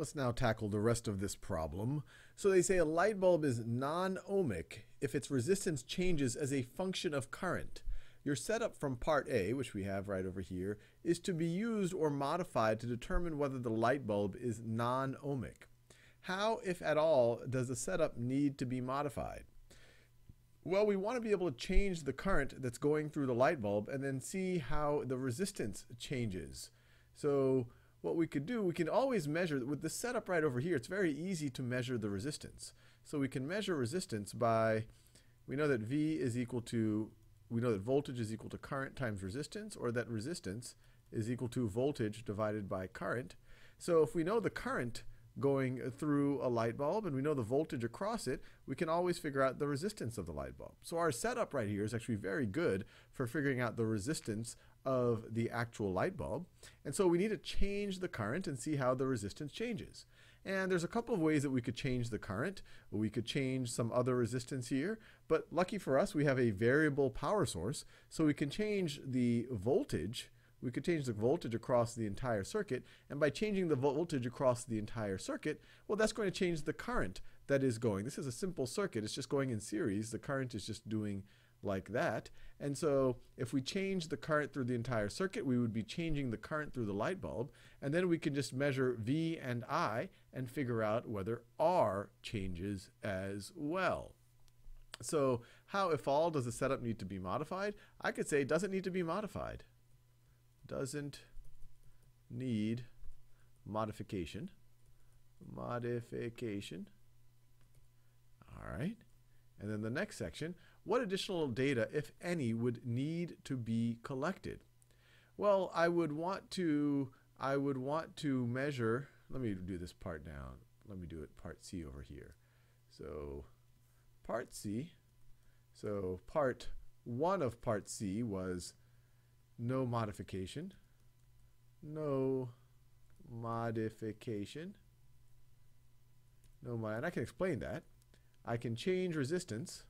Let's now tackle the rest of this problem. So they say a light bulb is non-ohmic if its resistance changes as a function of current. Your setup from part A, which we have right over here, is to be used or modified to determine whether the light bulb is non-ohmic. How, if at all, does the setup need to be modified? Well, we want to be able to change the current that's going through the light bulb and then see how the resistance changes. So what we could do, we can always measure, with the setup right over here, it's very easy to measure the resistance. So we can measure resistance by, we know that voltage is equal to current times resistance, or that resistance is equal to voltage divided by current. So if we know the current going through a light bulb and we know the voltage across it, we can always figure out the resistance of the light bulb. So our setup right here is actually very good for figuring out the resistance of the actual light bulb. And so we need to change the current and see how the resistance changes. And there's a couple of ways that we could change the current. We could change some other resistance here, but lucky for us, we have a variable power source, so we can change the voltage. We could change the voltage across the entire circuit, and by changing the voltage across the entire circuit, well, that's going to change the current that is going. This is a simple circuit, it's just going in series, the current is just doing like that. And so if we change the current through the entire circuit, we would be changing the current through the light bulb, and then we can just measure V and I and figure out whether R changes as well. So how, if all, does the setup need to be modified? I could say it doesn't need to be modified. Doesn't need modification. All right. And then the next section, what additional data, if any, would need to be collected? Well, I would want to measure, let me do this part down. Let me do it part C over here. So part C, so part one of part C was no modification, and I can explain that. I can change resistance,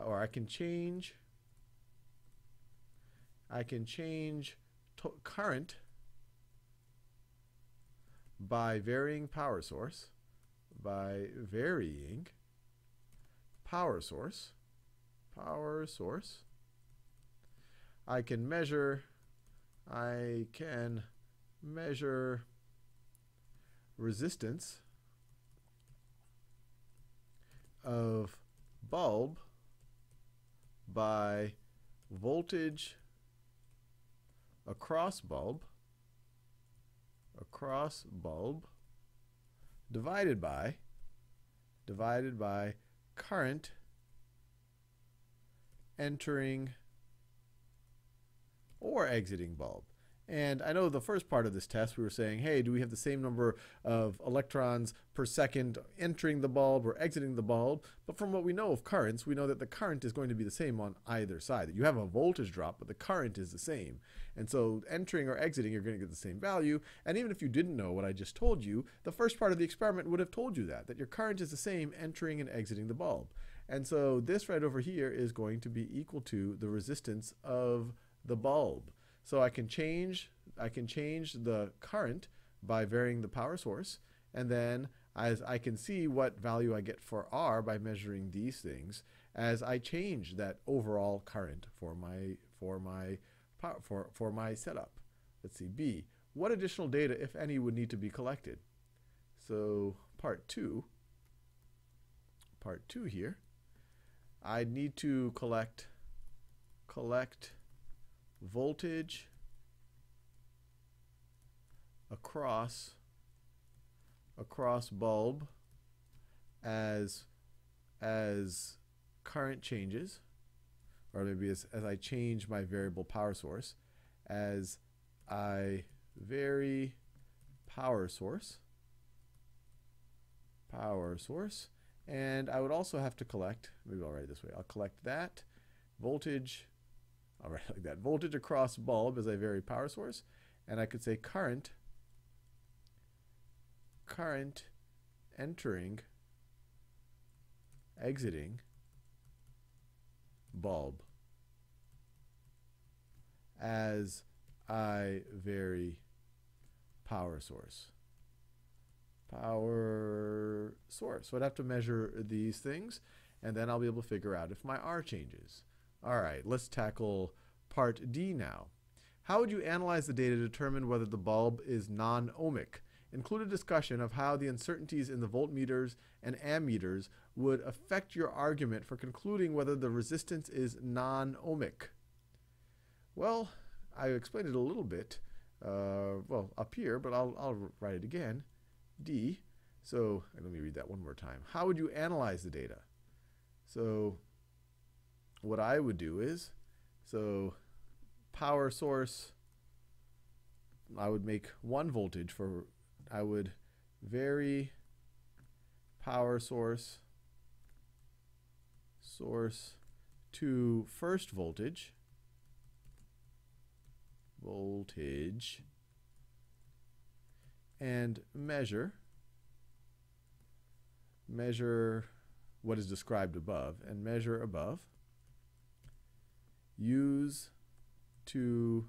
or I can change current by varying power source, I can measure resistance of bulb by voltage across bulb divided by current entering or exiting bulb. And I know the first part of this test we were saying, hey, do we have the same number of electrons per second entering the bulb or exiting the bulb? But from what we know of currents, we know that the current is going to be the same on either side. That you have a voltage drop, but the current is the same. And so entering or exiting, you're going to get the same value. And even if you didn't know what I just told you, the first part of the experiment would have told you that your current is the same entering and exiting the bulb. And so this right over here is going to be equal to the resistance of the bulb. So I can change the current by varying the power source, and then as I can see what value I get for R by measuring these things as I change that overall current for my setup. Let's see, B. What additional data, if any, would need to be collected? So part two here, I need to collect voltage across bulb as current changes, or maybe as I change my variable power source, as I vary power source, and I would also have to collect, maybe I'll write it this way, I'll collect that voltage. All right, like that. Voltage across bulb as I vary power source. And I could say current entering, exiting bulb as I vary power source. our source. So I'd have to measure these things, and then I'll be able to figure out if my R changes. All right, let's tackle part D now. How would you analyze the data to determine whether the bulb is non-ohmic? Include a discussion of how the uncertainties in the voltmeters and ammeters would affect your argument for concluding whether the resistance is non-ohmic. Well, I explained it a little bit, well, up here, but I'll write it again. D, so let me read that one more time. How would you analyze the data? So what I would do is, so power source, I would make one voltage for, I would vary power source to first voltage, and measure what is described above, and measure above, use to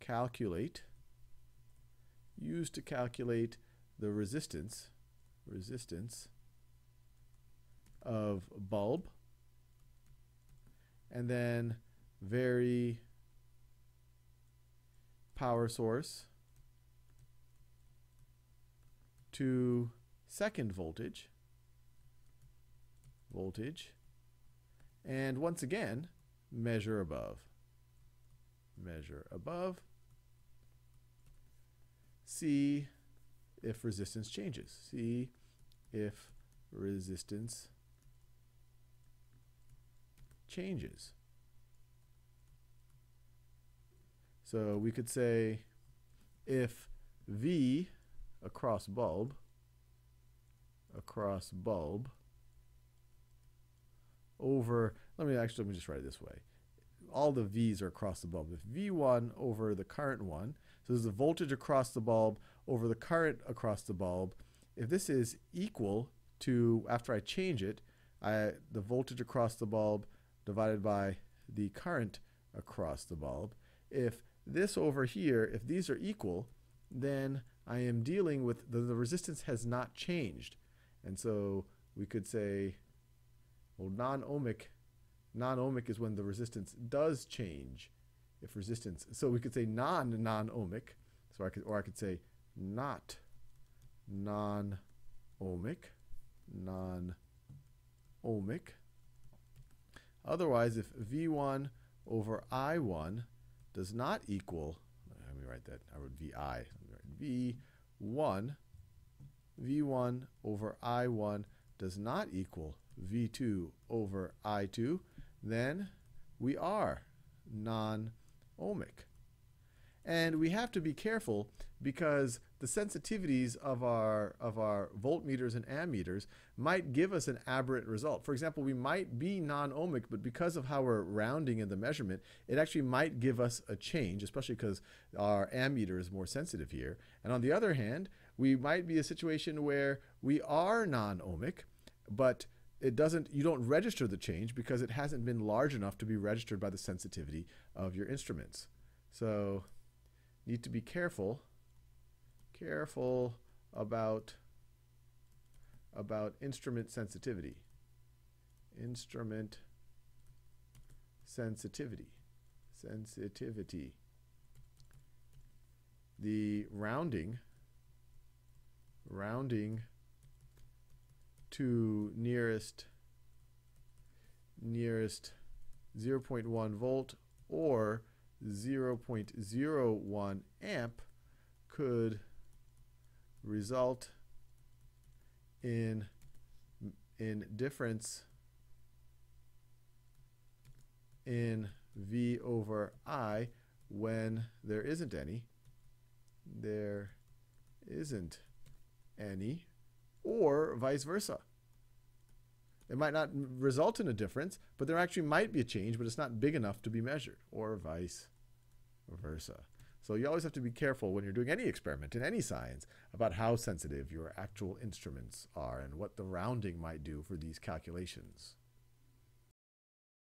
calculate, the resistance of bulb, and then vary power source to second voltage, and once again measure above, see if resistance changes. So we could say if V across bulb over, let me just write it this way. All the V's are across the bulb. If V1 over the current one, so this is the voltage across the bulb over the current across the bulb. If this is equal to, after I change it, the voltage across the bulb divided by the current across the bulb. If this over here, if these are equal, then I am dealing with, the resistance has not changed. And so we could say, well, non-ohmic is when the resistance does change. If resistance, so we could say non-ohmic, so I could say not non-ohmic. Otherwise, if V1 over I1 does not equal, let me write that, I wrote VI, V1 over I1 does not equal V2 over I2, then we are non-ohmic. And we have to be careful because the sensitivities of our voltmeters and ammeters might give us an aberrant result. For example, we might be non-ohmic, but because of how we're rounding in the measurement, it actually might give us a change, especially because our ammeter is more sensitive here. And on the other hand, we might be in a situation where we are non-ohmic, but it doesn't, you don't register the change because it hasn't been large enough to be registered by the sensitivity of your instruments. So need to be careful about instrument sensitivity. Sensitivity. The rounding to nearest 0.1 volt or 0.01 amp could result in difference in V over I when there isn't any. Or vice versa. It might not result in a difference, but there actually might be a change, but it's not big enough to be measured, or vice versa. So you always have to be careful when you're doing any experiment in any science about how sensitive your actual instruments are and what the rounding might do for these calculations.